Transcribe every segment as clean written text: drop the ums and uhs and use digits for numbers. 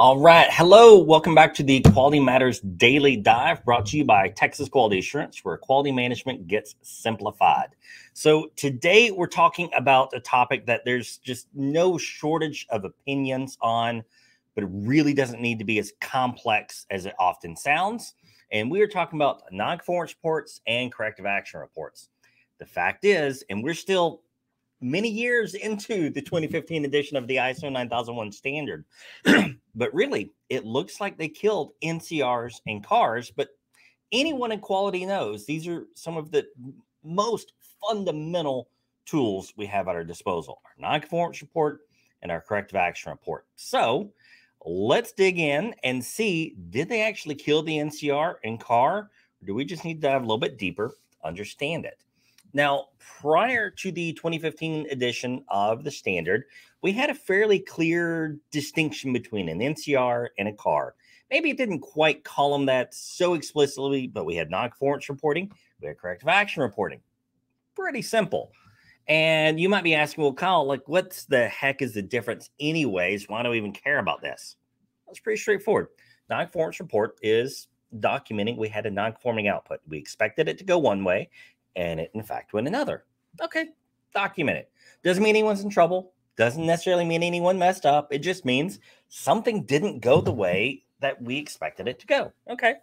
All right. Hello. Welcome back to the Quality Matters Daily Dive, brought to you by Texas Quality Assurance, where quality management gets simplified. So today we're talking about a topic that there's just no shortage of opinions on, but it really doesn't need to be as complex as it often sounds. And we are talking about non-conformance reports and corrective action reports. The fact is, and we're still many years into the 2015 edition of the ISO 9001 standard, but really it looks like they killed NCRs and CARs, but anyone in quality knows these are some of the most fundamental tools we have at our disposal, our non-conformance report and our corrective action report. So let's dig in and see, did they actually kill the NCR and CAR? Or do we just need to dive a little bit deeper to understand it? Now, prior to the 2015 edition of the standard, we had a fairly clear distinction between an NCR and a CAR. Maybe it didn't quite call them that so explicitly, but we had non-conformance reporting, we had corrective action reporting. Pretty simple. And you might be asking, well, Kyle, like, what's the heck is the difference anyways? Why do we even care about this? That's pretty straightforward. Non-conformance report is documenting we had a non-conforming output. We expected it to go one way, and it, in fact, went another. Okay, document it. Doesn't mean anyone's in trouble. Doesn't necessarily mean anyone messed up. It just means something didn't go the way that we expected it to go. Okay.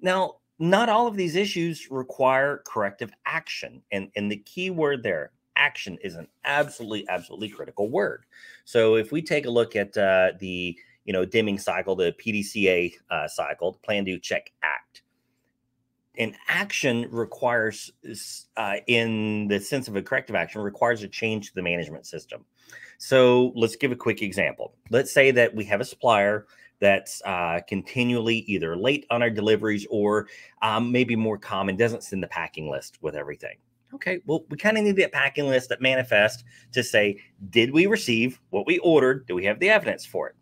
Now, not all of these issues require corrective action. And the key word there, action, is an absolutely, absolutely critical word. So if we take a look at the dimming cycle, the PDCA cycle, plan, do, check, act. An action requires, in the sense of a corrective action, requires a change to the management system. So let's give a quick example. Let's say that we have a supplier that's continually either late on our deliveries or maybe more common, doesn't send the packing list with everything. Okay, well, we kind of need that packing list, that manifest, to say, did we receive what we ordered? Do we have the evidence for it?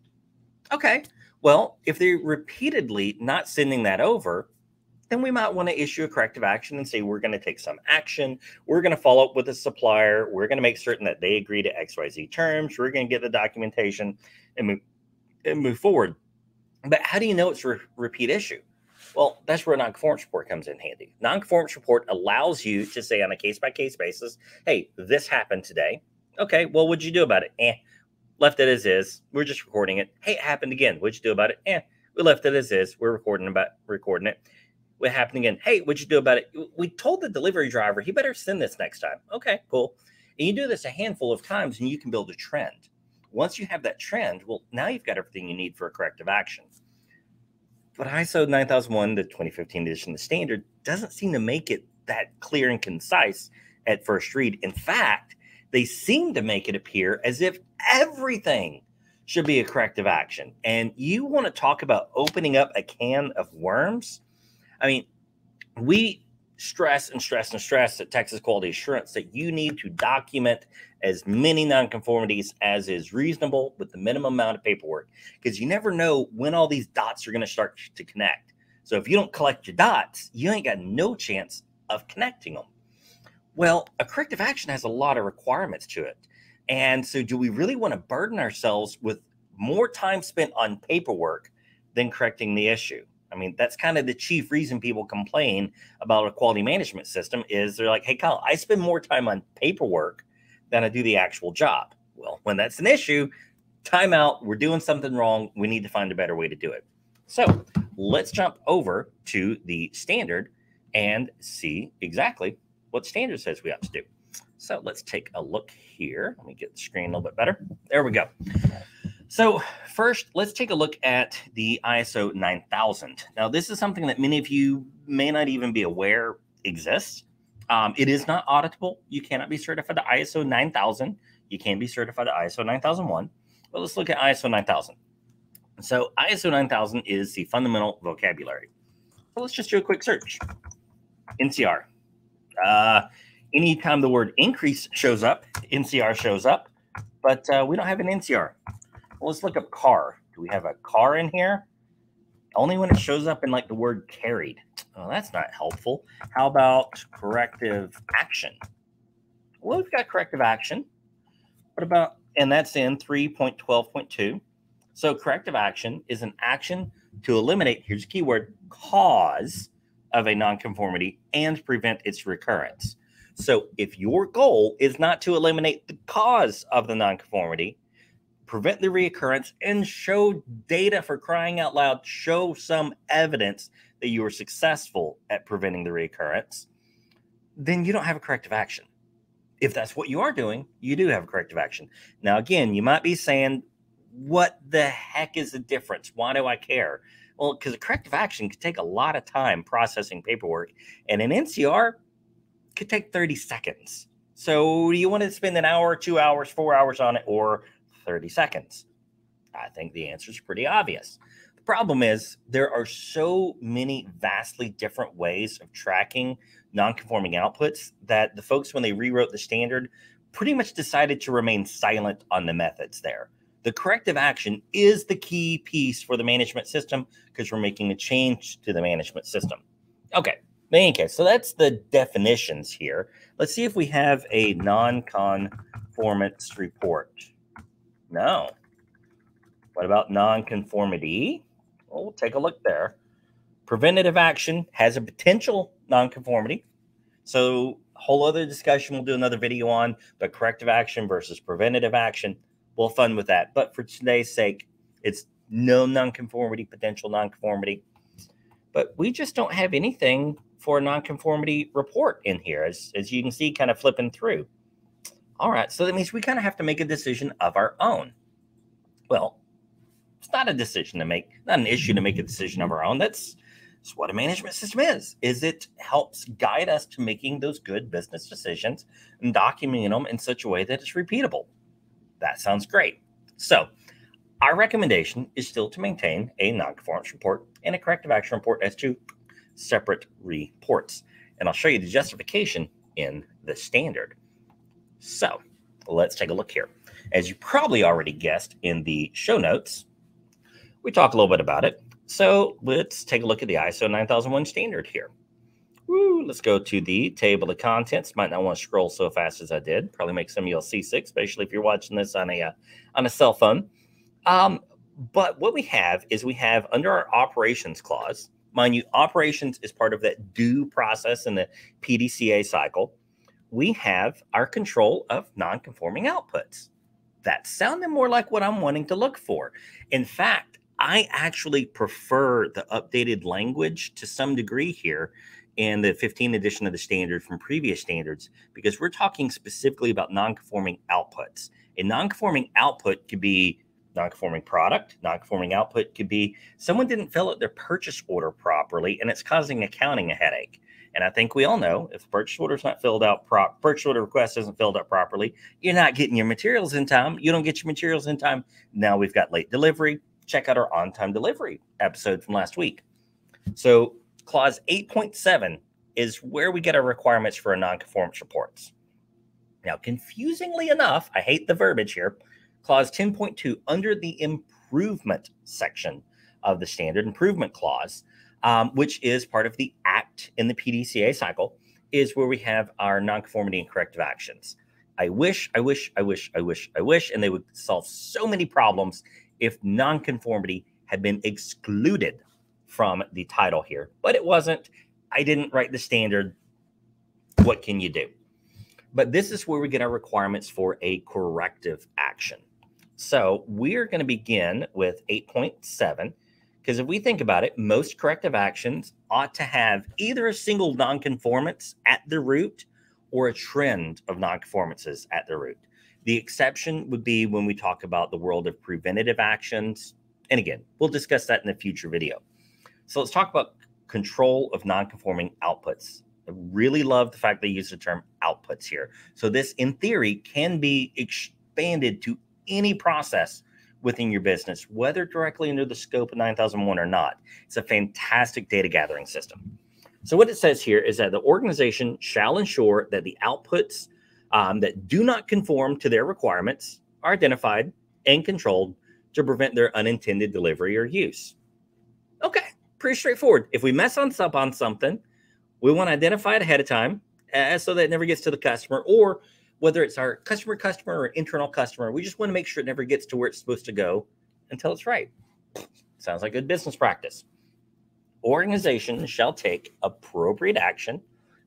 Okay, well, if they're repeatedly not sending that over, then we might want to issue a corrective action and say, we're going to take some action. We're going to follow up with the supplier. We're going to make certain that they agree to XYZ terms. We're going to get the documentation and move forward. But how do you know it's a repeat issue? Well, that's where a non-conformance report comes in handy. Non-conformance report allows you to say on a case-by-case basis, hey, this happened today. Okay, well, what'd you do about it? Eh, left it as is. We're just recording it. Hey, it happened again. What'd you do about it? Eh, we left it as is. We're recording it. What happened again? Hey, what'd you do about it? We told the delivery driver, he better send this next time. Okay, cool. And you do this a handful of times and you can build a trend. Once you have that trend, well, now you've got everything you need for a corrective action. But ISO 9001, the 2015 edition, the standard, doesn't seem to make it that clear and concise at first read. In fact, they seem to make it appear as if everything should be a corrective action. And you want to talk about opening up a can of worms? I mean, we stress and stress and stress at Texas Quality Assurance that you need to document as many nonconformities as is reasonable with the minimum amount of paperwork, because you never know when all these dots are going to start to connect. So if you don't collect your dots, you ain't got no chance of connecting them. Well, a corrective action has a lot of requirements to it. And so do we really want to burden ourselves with more time spent on paperwork than correcting the issue? I mean, that's kind of the chief reason people complain about a quality management system is they're like, hey, Kyle, I spend more time on paperwork than I do the actual job. Well, when that's an issue, time out. We're doing something wrong. We need to find a better way to do it. So let's jump over to the standard and see exactly what standard says we ought to do. So let's take a look here. Let me get the screen a little bit better. There we go. So first, let's take a look at the ISO 9000. Now, this is something that many of you may not even be aware exists. It is not auditable. You cannot be certified to ISO 9000. You can be certified to ISO 9001. But let's look at ISO 9000. So ISO 9000 is the fundamental vocabulary. So let's just do a quick search. NCR. Anytime the word increase shows up, NCR shows up. But we don't have an NCR. Well, let's look up CAR. Do we have a CAR in here? Only when it shows up in like the word carried. Well, that's not helpful. How about corrective action? Well, we've got corrective action. What about, and that's in 3.12.2. So corrective action is an action to eliminate, here's a keyword, cause of a nonconformity and prevent its recurrence. So if your goal is not to eliminate the cause of the nonconformity, prevent the reoccurrence, and show data, for crying out loud, show some evidence that you were successful at preventing the reoccurrence, then you don't have a corrective action. If that's what you are doing, you do have a corrective action. Now, again, you might be saying, what the heck is the difference? Why do I care? Well, because a corrective action could take a lot of time processing paperwork, and an NCR could take 30 seconds. So do you want to spend an hour, 2 hours, 4 hours on it, or 30 seconds? I think the answer is pretty obvious. The problem is there are so many vastly different ways of tracking non-conforming outputs that the folks, when they rewrote the standard, pretty much decided to remain silent on the methods there. The corrective action is the key piece for the management system because we're making a change to the management system. Okay, in any case, so that's the definitions here. Let's see if we have a non-conformance report. No. What about non-conformity? Well, we'll take a look there. Preventative action has a potential non-conformity. So a whole other discussion we'll do another video on, but corrective action versus preventative action. We'll have fun with that. But for today's sake, it's no non-conformity, potential non-conformity. But we just don't have anything for a non-conformity report in here, as you can see, kind of flipping through. All right, so that means we kind of have to make a decision of our own. Well, it's not a decision to make, not an issue to make a decision of our own. That's what a management system is it helps guide us to making those good business decisions and documenting them in such a way that it's repeatable. That sounds great. So our recommendation is still to maintain a non-conformance report and a corrective action report as two separate reports. And I'll show you the justification in the standard. So let's take a look here. As you probably already guessed in the show notes, we talk a little bit about it. So let's take a look at the ISO 9001 standard here. Woo, let's go to the table of contents. Might not want to scroll so fast as I did. Probably make some of y'all seasick, especially if you're watching this on a cell phone. But what we have is we have under our operations clause, mind you, operations is part of that due process in the PDCA cycle. We have our control of non-conforming outputs. That sounded more like what I'm wanting to look for. In fact, I actually prefer the updated language to some degree here in the 15th edition of the standard from previous standards, because we're talking specifically about non-conforming outputs. A non-conforming output could be non-conforming product. Non-conforming output could be someone didn't fill out their purchase order properly, and it's causing accounting a headache. And I think we all know if purchase order is not filled out, purchase order request isn't filled out properly, you're not getting your materials in time. You don't get your materials in time. Now we've got late delivery. Check out our on-time delivery episode from last week. So clause 8.7 is where we get our requirements for our non-conformance reports. Now, confusingly enough, I hate the verbiage here, clause 10.2 under the improvement section of the standard improvement clause, which is part of the act in the PDCA cycle, is where we have our non-conformity and corrective actions. I wish, and they would solve so many problems if non-conformity had been excluded from the title here, but it wasn't. I didn't write the standard. What can you do? But this is where we get our requirements for a corrective action. So we're going to begin with 8.7, because if we think about it, most corrective actions ought to have either a single nonconformance at the root or a trend of nonconformances at the root. The exception would be when we talk about the world of preventative actions. And again, we'll discuss that in a future video. So let's talk about control of non-conforming outputs. I really love the fact they use the term outputs here. So this, in theory, can be expanded to any process within your business, whether directly under the scope of 9001 or not. It's a fantastic data gathering system. So what it says here is that the organization shall ensure that the outputs that do not conform to their requirements are identified and controlled to prevent their unintended delivery or use. Okay. Pretty straightforward. If we mess up on something, we want to identify it ahead of time so that it never gets to the customer, or whether it's our customer or internal customer, we just want to make sure it never gets to where it's supposed to go until it's right. Sounds like good business practice. Organizations shall take appropriate action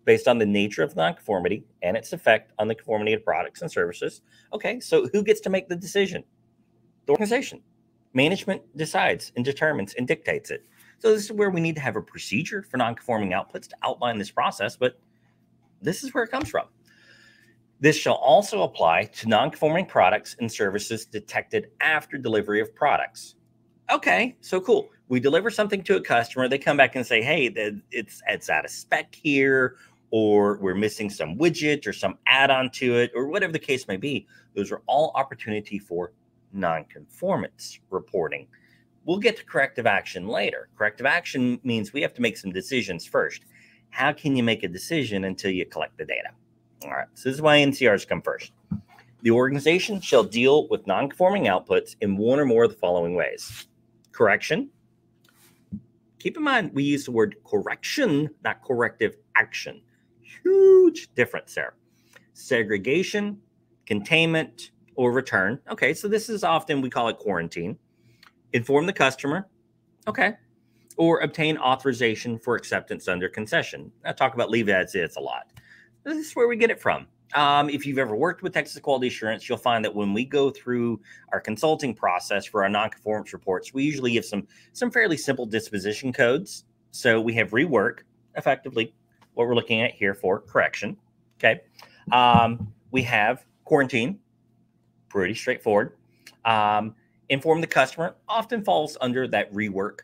based on the nature of nonconformity and its effect on the conformity of products and services. Okay, so who gets to make the decision? The organization. Management decides and determines and dictates it. So this is where we need to have a procedure for nonconforming outputs to outline this process, but this is where it comes from. This shall also apply to nonconforming products and services detected after delivery of products. Okay, so cool. We deliver something to a customer. They come back and say, hey, it's out of spec here, or we're missing some widget or some add-on to it, or whatever the case may be. Those are all opportunity for nonconformance reporting. We'll get to corrective action later. Corrective action means we have to make some decisions first. How can you make a decision until you collect the data? All right, so this is why NCRs come first. The organization shall deal with nonconforming outputs in one or more of the following ways. Correction. Keep in mind, we use the word correction, not corrective action. Huge difference there. Segregation, containment, or return. Okay, so this is often, we call it quarantine. Inform the customer. Okay. Or obtain authorization for acceptance under concession. I talk about leave as is a lot. This is where we get it from. If you've ever worked with Texas Quality Assurance, you'll find that when we go through our consulting process for our nonconformance reports, we usually give some fairly simple disposition codes. So we have rework, effectively what we're looking at here for correction. Okay. We have quarantine, pretty straightforward. Inform the customer often falls under that rework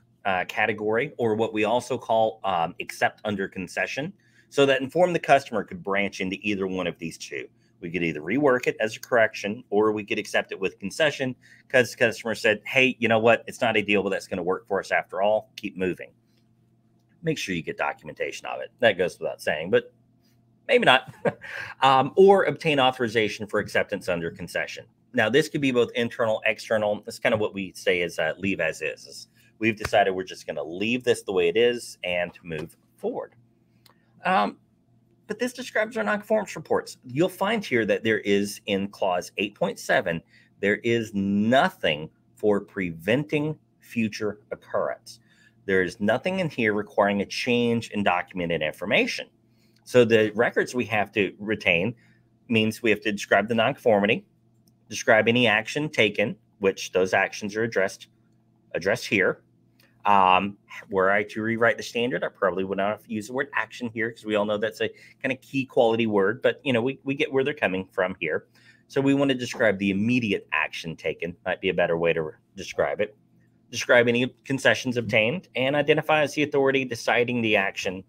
category, or what we also call accept under concession. So that inform the customer could branch into either one of these two. We could either rework it as a correction, or we could accept it with concession because the customer said, hey, you know what? It's not ideal, but that's going to work for us after all. Keep moving. Make sure you get documentation of it. That goes without saying, but maybe not. Or obtain authorization for acceptance under concession. Now, this could be both internal, external. That's kind of what we say is leave as is. We've decided we're just going to leave this the way it is and move forward. But this describes our nonconformance reports. You'll find here that there is, in clause 8.7, there is nothing for preventing future occurrence. There is nothing in here requiring a change in documented information. So the records we have to retain means we have to describe the nonconformity, describe any action taken, which those actions are addressed here. Were I to rewrite the standard, I probably would not use the word action here because we all know that's a kind of key quality word, but you know, we get where they're coming from here. So we want to describe the immediate action taken, might be a better way to describe it. Describe any concessions obtained and identify as the authority deciding the action.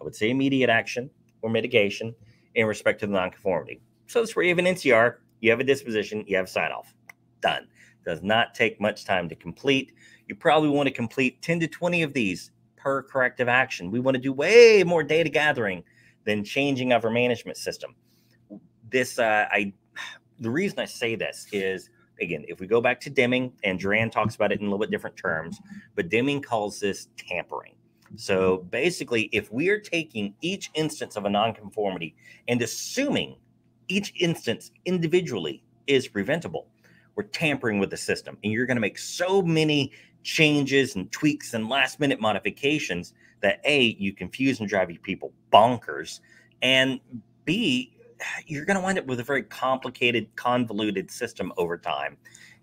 I would say immediate action or mitigation in respect to the nonconformity. So that's where you have an NCR, you have a disposition, you have sign off. Done. Does not take much time to complete. You probably want to complete 10 to 20 of these per corrective action. We want to do way more data gathering than changing of our management system. This, the reason I say this is, again, if we go back to Deming, and Duran talks about it in a little bit different terms, but Deming calls this tampering. So basically, if we're taking each instance of a nonconformity and assuming each instance individually is preventable, we're tampering with the system, and you're going to make so many changes and tweaks and last minute modifications that A, you confuse and drive your people bonkers, and B, you're going to wind up with a very complicated, convoluted system over time.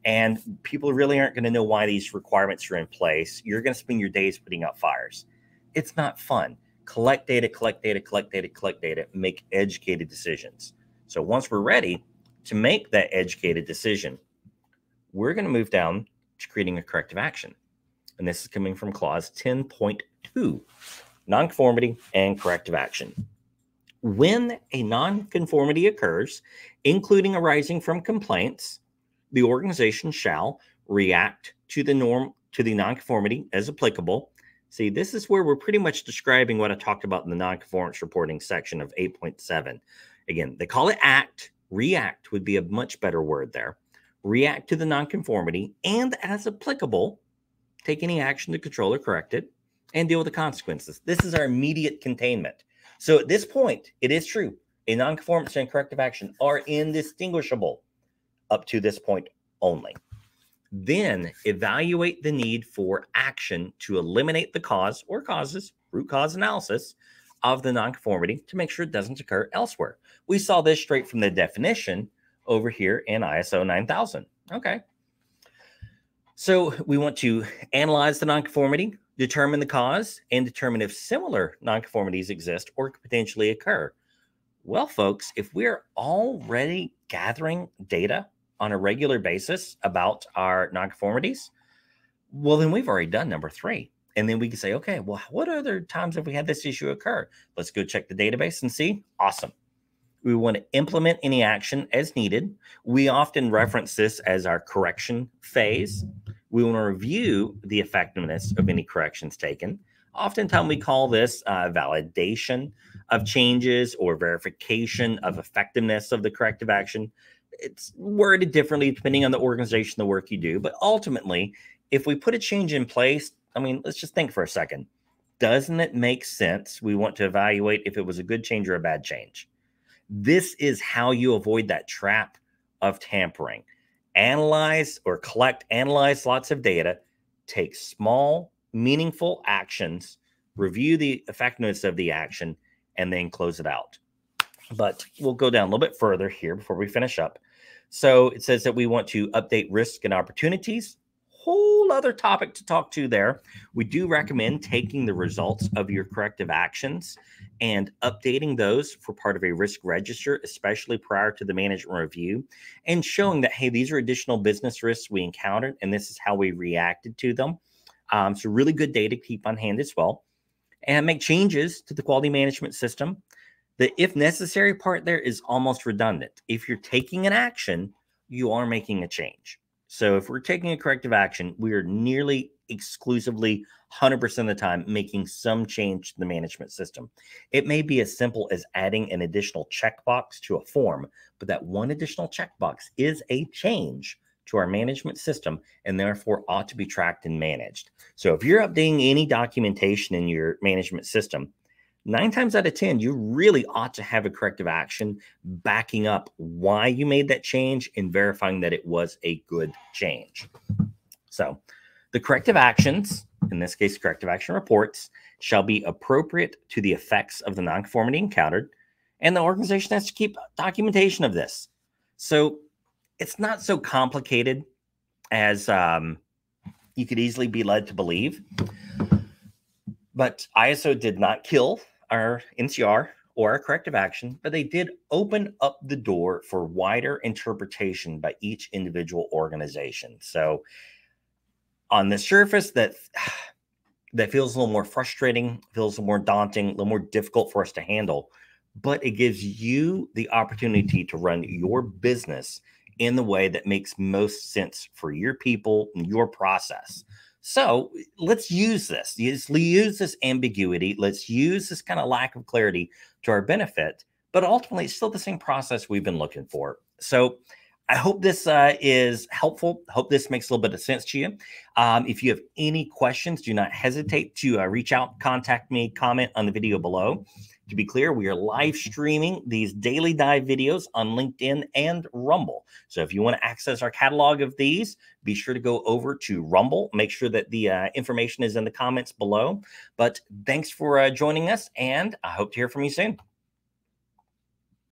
And people really aren't going to know why these requirements are in place. You're going to spend your days putting out fires. It's not fun. Collect data, collect data, collect data, collect data, make educated decisions. So once we're ready to make that educated decision, we're going to move down to creating a corrective action. And this is coming from clause 10.2, nonconformity and corrective action. When a nonconformity occurs, including arising from complaints, the organization shall react to the norm, to the nonconformity as applicable. See, this is where we're pretty much describing what I talked about in the nonconformance reporting section of 8.7. Again, they call it act. React would be a much better word there. React to the nonconformity and, as applicable, take any action to control or correct it and deal with the consequences. This is our immediate containment. So at this point, it is true. A nonconformance and corrective action are indistinguishable up to this point only. Then evaluate the need for action to eliminate the cause or causes, root cause analysis of the nonconformity to make sure it doesn't occur elsewhere. We saw this straight from the definition over here in ISO 9000. Okay. So we want to analyze the nonconformity, determine the cause, and determine if similar nonconformities exist or could potentially occur. Well, folks, if we're already gathering data on a regular basis about our nonconformities, well, then we've already done number three. And then we can say, okay, well, what other times have we had this issue occur? Let's go check the database and see. Awesome. We want to implement any action as needed. We often reference this as our correction phase. We want to review the effectiveness of any corrections taken. Oftentimes, we call this validation of changes or verification of effectiveness of the corrective action. It's worded differently depending on the organization, the work you do. But ultimately, if we put a change in place, I mean, let's just think for a second. Doesn't it make sense? We want to evaluate if it was a good change or a bad change. This is how you avoid that trap of tampering. Analyze or collect, analyze lots of data, take small, meaningful actions, review the effectiveness of the action, and then close it out. But we'll go down a little bit further here before we finish up. So it says that we want to update risk and opportunities. Whole other topic to talk to there. We do recommend taking the results of your corrective actions and updating those for part of a risk register, especially prior to the management review, and showing that, hey, these are additional business risks we encountered, and this is how we reacted to them. So really good data to keep on hand as well. And make changes to the quality management system. The if necessary part there is almost redundant. If you're taking an action, you are making a change. So if we're taking a corrective action, we are nearly exclusively 100% of the time making some change to the management system. It may be as simple as adding an additional checkbox to a form, but that one additional checkbox is a change to our management system and therefore ought to be tracked and managed. So if you're updating any documentation in your management system, 9 times out of 10, you really ought to have a corrective action backing up why you made that change and verifying that it was a good change. So the corrective actions, in this case, corrective action reports, shall be appropriate to the effects of the nonconformity encountered, and the organization has to keep documentation of this. So it's not so complicated as you could easily be led to believe. But ISO did not kill our NCR or our corrective action, but they did open up the door for wider interpretation by each individual organization. So on the surface, that feels a little more frustrating, feels a little more daunting, a little more difficult for us to handle, but it gives you the opportunity to run your business in the way that makes most sense for your people and your process. So let's use this. Let's use this ambiguity. Let's use this kind of lack of clarity to our benefit. But ultimately, it's still the same process we've been looking for. So I hope this is helpful. I hope this makes a little bit of sense to you. If you have any questions, do not hesitate to reach out, contact me, comment on the video below. To be clear, we are live streaming these daily dive videos on LinkedIn and Rumble. So if you want to access our catalog of these, be sure to go over to Rumble. Make sure that the information is in the comments below. But thanks for joining us, and I hope to hear from you soon.